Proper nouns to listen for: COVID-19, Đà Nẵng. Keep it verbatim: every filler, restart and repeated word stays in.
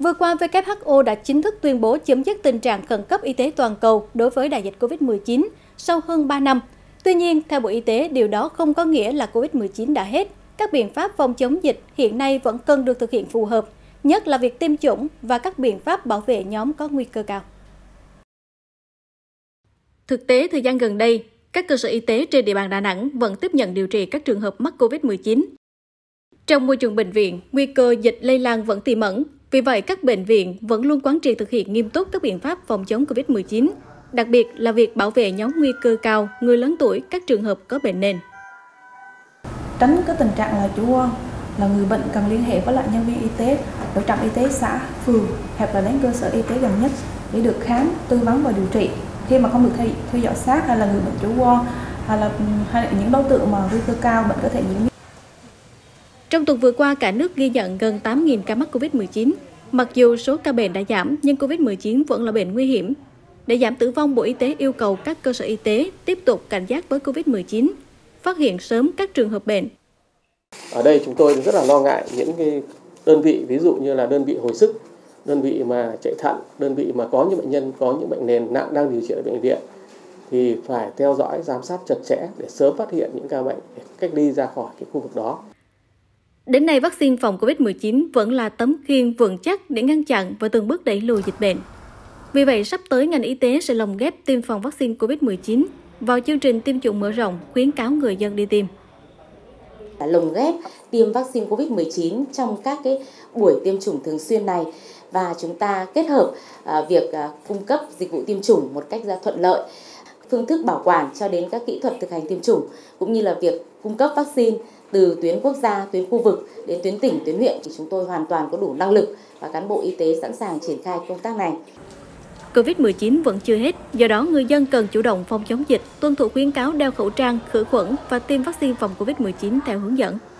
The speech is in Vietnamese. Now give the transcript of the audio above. Vừa qua, vê kép hát o đã chính thức tuyên bố chấm dứt tình trạng khẩn cấp y tế toàn cầu đối với đại dịch Covid mười chín sau hơn ba năm. Tuy nhiên, theo Bộ Y tế, điều đó không có nghĩa là Covid mười chín đã hết. Các biện pháp phòng chống dịch hiện nay vẫn cần được thực hiện phù hợp, nhất là việc tiêm chủng và các biện pháp bảo vệ nhóm có nguy cơ cao. Thực tế, thời gian gần đây, các cơ sở y tế trên địa bàn Đà Nẵng vẫn tiếp nhận điều trị các trường hợp mắc Covid mười chín. Trong môi trường bệnh viện, nguy cơ dịch lây lan vẫn tiềm ẩn. Vì vậy, các bệnh viện vẫn luôn quán triệt thực hiện nghiêm túc các biện pháp phòng chống Covid mười chín, đặc biệt là việc bảo vệ nhóm nguy cơ cao, người lớn tuổi, các trường hợp có bệnh nền. Tránh cái tình trạng là chủ quan, là người bệnh cần liên hệ với lại nhân viên y tế ở trạm y tế xã, phường hoặc là đến cơ sở y tế gần nhất để được khám, tư vấn và điều trị. Khi mà không được theo dõi sát hay là người bệnh chủ quan hay là, hay là những đối tượng mà nguy cơ cao bệnh có thể diễn biến. Trong tuần vừa qua, cả nước ghi nhận gần tám nghìn ca mắc Covid mười chín. Mặc dù số ca bệnh đã giảm, nhưng Covid mười chín vẫn là bệnh nguy hiểm. Để giảm tử vong, Bộ Y tế yêu cầu các cơ sở y tế tiếp tục cảnh giác với Covid mười chín, phát hiện sớm các trường hợp bệnh. Ở đây chúng tôi rất là lo ngại những cái đơn vị, ví dụ như là đơn vị hồi sức, đơn vị mà chạy thận, đơn vị mà có những bệnh nhân có những bệnh nền nặng đang điều trị ở bệnh viện, thì phải theo dõi, giám sát chặt chẽ để sớm phát hiện những ca bệnh để cách ly ra khỏi cái khu vực đó. Đến nay, vaccine phòng Covid mười chín vẫn là tấm khiên vững chắc để ngăn chặn và từng bước đẩy lùi dịch bệnh. Vì vậy, sắp tới ngành y tế sẽ lồng ghép tiêm phòng vaccine Covid mười chín vào chương trình tiêm chủng mở rộng, khuyến cáo người dân đi tiêm. Lồng ghép tiêm vaccine Covid mười chín trong các cái buổi tiêm chủng thường xuyên này, và chúng ta kết hợp việc cung cấp dịch vụ tiêm chủng một cách thuận lợi, phương thức bảo quản cho đến các kỹ thuật thực hành tiêm chủng, cũng như là việc cung cấp vaccine từ tuyến quốc gia, tuyến khu vực đến tuyến tỉnh, tuyến huyện, thì chúng tôi hoàn toàn có đủ năng lực và cán bộ y tế sẵn sàng triển khai công tác này. Covid mười chín vẫn chưa hết, do đó người dân cần chủ động phòng chống dịch, tuân thủ khuyến cáo đeo khẩu trang, khử khuẩn và tiêm vaccine phòng Covid mười chín theo hướng dẫn.